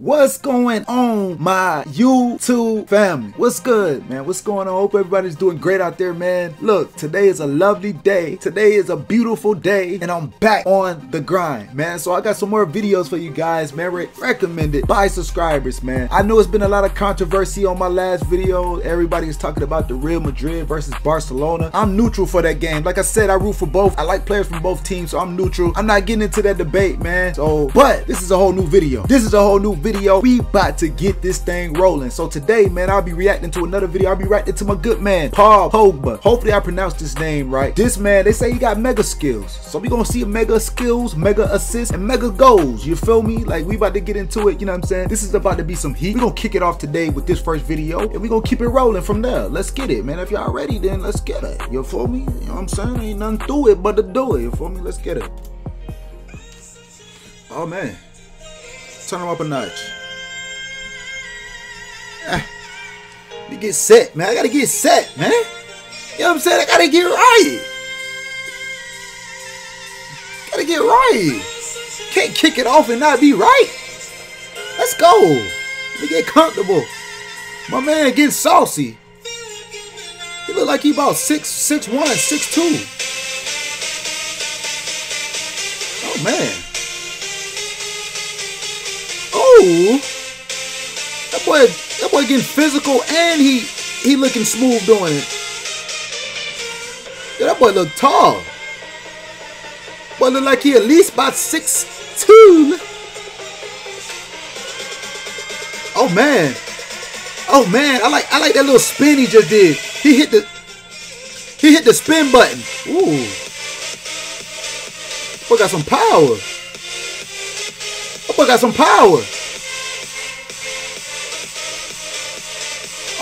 What's going on, my YouTube family? What's good, man? What's going on? Hope everybody's doing great out there, man. Look, today is a lovely day. Today is a beautiful day, and I'm back on the grind, man. So I got some more videos for you guys, man. Recommended by subscribers, man. I know it's been a lot of controversy on my last video. Everybody is talking about the Real Madrid versus Barcelona. I'm neutral for that game. Like I said, I root for both. I like players from both teams, so I'm neutral. I'm not getting into that debate, man. So, but this is a whole new video. We about to get this thing rolling. So today, man, I'll be reacting to another video. I'll be reacting to my good man, Paul Pogba. Hopefully I pronounced his name right. This man, they say he got mega skills. So we gonna see mega skills, mega assists, and mega goals. You feel me? Like, we about to get into it, you know what I'm saying? This is about to be some heat. We gonna kick it off today with this first video, and we gonna keep it rolling from there. Let's get it, man. If y'all ready, then let's get it. You feel me? You know what I'm saying? Ain't nothing to it but to do it. You feel me? Let's get it. Oh, man. Turn him up a notch. You get set, man. I gotta get set, man. You know what I'm saying? I gotta get right. Gotta get right. Can't kick it off and not be right. Let's go. Let me get comfortable. My man gets saucy. He look like he about 6'1", 6'2". Oh, man. Ooh, that boy getting physical, and he looking smooth doing it. Yeah, that boy look tall. Boy look like he at least about 6'2". Oh, man. Oh, man. I like that little spin he just did. He hit the spin button. Ooh. Boy got some power. That boy got some power.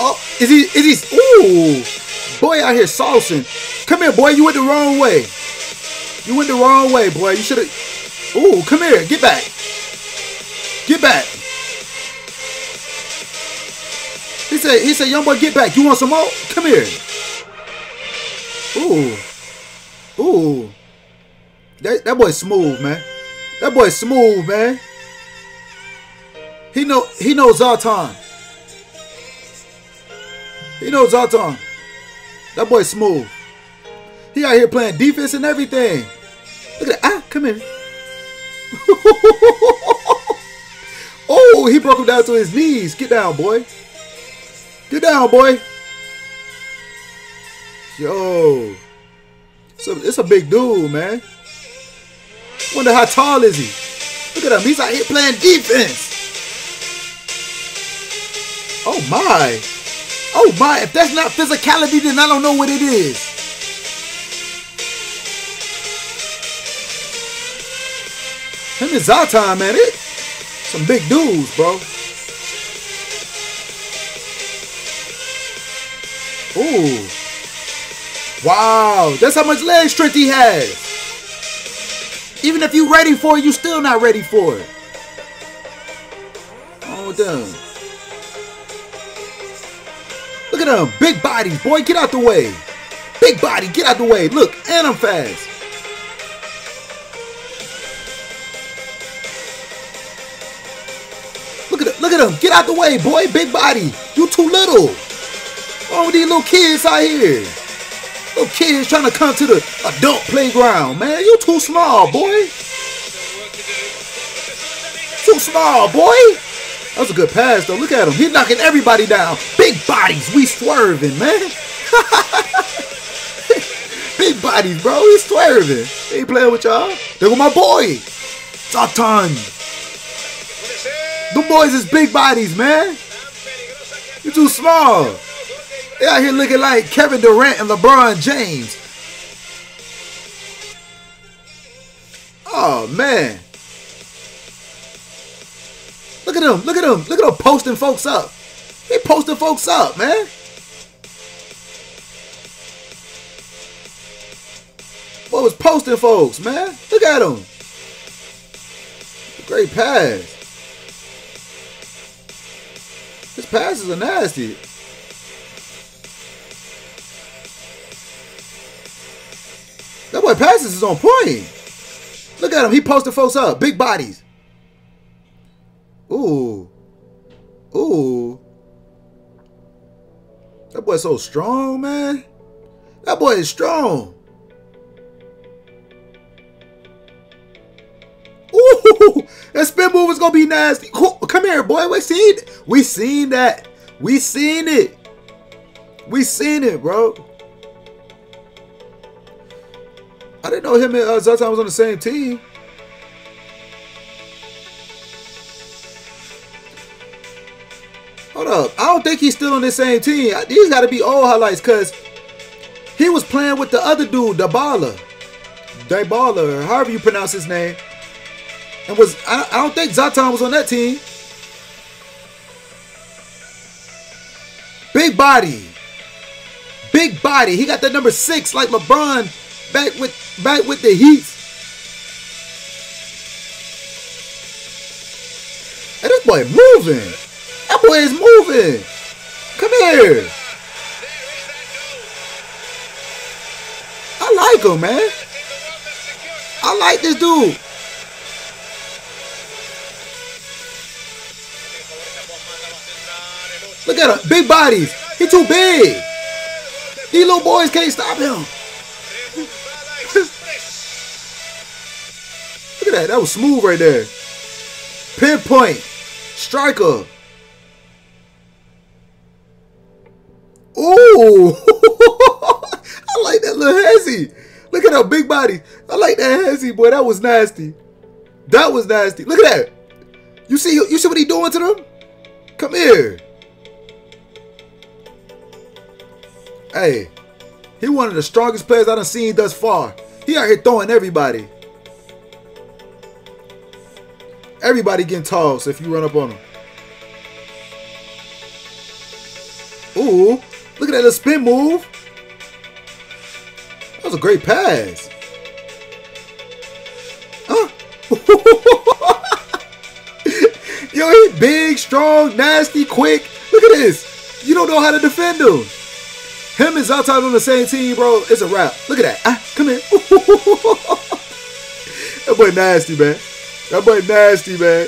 Oh, is he, ooh, boy out here saucing. Come here, boy, you went the wrong way. You went the wrong way, boy. You should've, ooh, come here, get back. Get back. He said, young boy, get back. You want some more? Come here. Ooh, ooh. That boy's smooth, man. That boy's smooth, man. He knows Zlatan. He knows Zlatan. That boy's smooth. He out here playing defense and everything. Look at that. Ah, come here. Oh, he broke him down to his knees. Get down, boy. Get down, boy. Yo. It's a big dude, man. Wonder how tall is he? Look at him. He's out here playing defense. Oh, my. Oh my, if that's not physicality, then I don't know what it is. Him and Zlatan, man, it some big dudes, bro. Ooh. Wow, that's how much leg strength he has. Even if you're ready for it, you're still not ready for it. All done. Look at him. Big body. Boy, get out the way. Big body. Get out the way. Look, and I'm fast. Look at him. Get out the way, boy. Big body. You too little. Why with these little kids out here? Little kids trying to come to the adult playground, man. You too small, boy. Too small, boy. That was a good pass, though. Look at him. He's knocking everybody down. Big bodies. We swerving, man. Big bodies, bro. We swerving. They ain't playing with y'all. There go my boy. Zlatan. Them boys is big bodies, man. You too small. They out here looking like Kevin Durant and LeBron James. Oh, man. Look at him, look at him, look at him posting folks up. He posting folks up, man. Boy was posting folks, man. Look at him. Great pass. His passes are nasty. That boy passes is on point. Look at him, he posting folks up. Big bodies. Ooh. boy so strong, man. That boy is strong. Ooh, that spin move is gonna be nasty. Come here, boy. We seen it, bro. I didn't know him and Zlatan was on the same team. Hold up. I don't think he's still on the same team. These got to be old highlights because he was playing with the other dude, Dybala, or however you pronounce his name. And I don't think Zlatan was on that team. Big body. Big body. He got that number 6 like LeBron back with the Heat. And this boy moving. That boy is moving. Come here. I like him, man. I like this dude. Look at him. Big bodies. He too big. These little boys can't stop him. Look at that. That was smooth right there. Pinpoint. Striker. Ooh. I like that little hezzy. Look at that big body. I like that hezzy, boy. That was nasty. That was nasty. Look at that. You see what he doing to them? Come here. Hey. He one of the strongest players I done seen thus far. He out here throwing everybody. Everybody getting tossed if you run up on him. Ooh, look at that little spin move. That was a great pass. Huh? Yo, he's big, strong, nasty, quick. Look at this. You don't know how to defend him. Him and Zlatan on the same team, bro. It's a wrap. Look at that. Come here. That boy nasty, man. That boy nasty, man.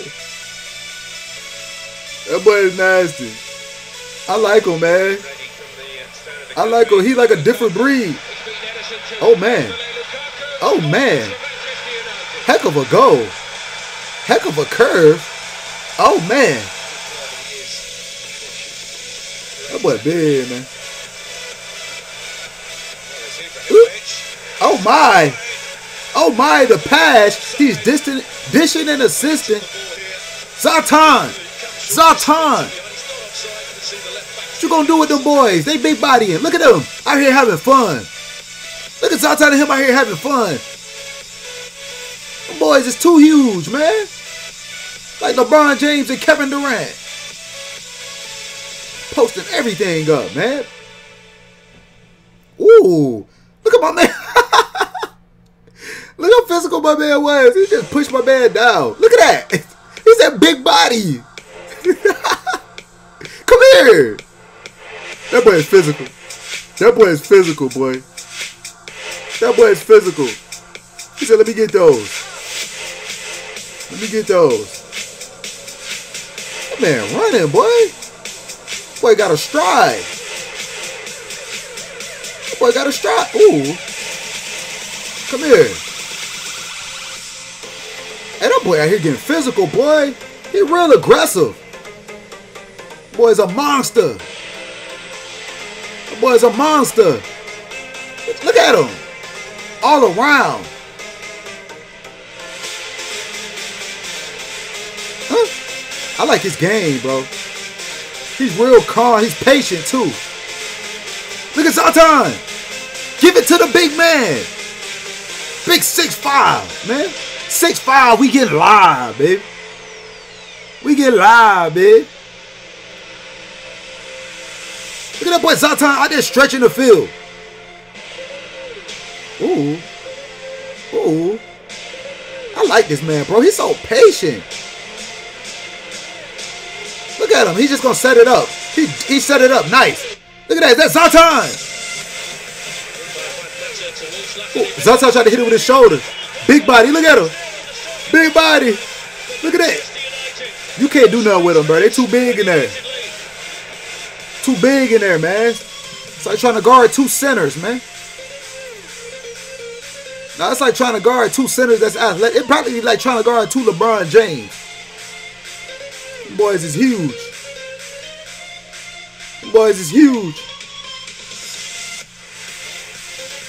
That boy is nasty. I like him, man. I like him. He like a different breed. Oh, man. Oh, man. Heck of a goal. Heck of a curve. Oh, man. That boy big, man. Oh my! Oh my! The pass. He's dishing and assisting. Zlatan. What you gonna do with them boys? They big bodying. Look at them out here having fun. Look at Zlatan and him out here having fun. Them boys is too huge, man. Like LeBron James and Kevin Durant, posting everything up, man. Ooh, look at my man. Look how physical my man was. He just pushed my man down. Look at that. He's that big body. Come here. That boy is physical. That boy is physical, boy. That boy is physical. He said, let me get those. Let me get those. That man running, boy. Boy got a stride. That boy got a stride. Ooh. Come here. Hey, that boy out here getting physical, boy. He real aggressive. Boy's a monster. That boy's a monster. Look at him. All around. Huh? I like his game, bro. He's real calm. He's patient, too. Look at Zlatan. Give it to the big man. Big 6'5", man. 6'5", we get live, baby. We get live, baby. Look at that boy Zlatan out there stretching the field. Ooh. Ooh. I like this man, bro. He's so patient. Look at him. He's just going to set it up. He set it up. Nice. Look at that. That's Zlatan. Ooh, Zlatan tried to hit him with his shoulder. Big body, look at him. Big body. Look at that. You can't do nothing with them, bro. They too big in there. Too big in there, man. It's like trying to guard two centers, man. Now, it's like trying to guard two centers that's athletic. It probably be like trying to guard two LeBron James. Them boys is huge. Them boys is huge.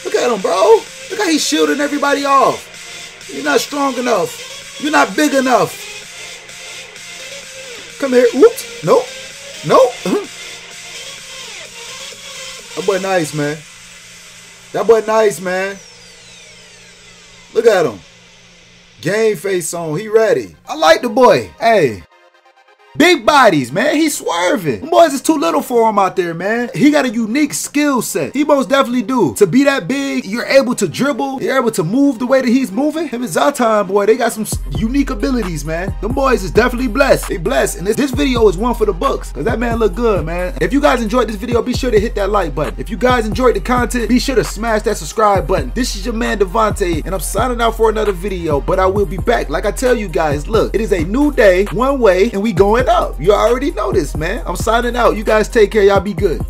Look at him, bro. Look how he's shielding everybody off. You're not strong enough. You're not big enough. Come here. Oops. Nope. Nope. That boy nice, man. That boy nice, man. Look at him. Game face on. He ready. I like the boy. Hey. Big bodies, man. He's swerving. Them boys is too little for him out there, man. He got a unique skill set. He most definitely do. To be that big, you're able to dribble. You're able to move the way that he's moving. Him and Zlatan, boy, they got some unique abilities, man. Them boys is definitely blessed. They blessed. And this video is one for the books. Because that man look good, man. If you guys enjoyed this video, be sure to hit that like button. If you guys enjoyed the content, be sure to smash that subscribe button. This is your man, Devontae, and I'm signing out for another video. But I will be back. Like I tell you guys, look, it is a new day, one way, and we going up. You already know this, man. I'm signing out. You guys take care. Y'all be good.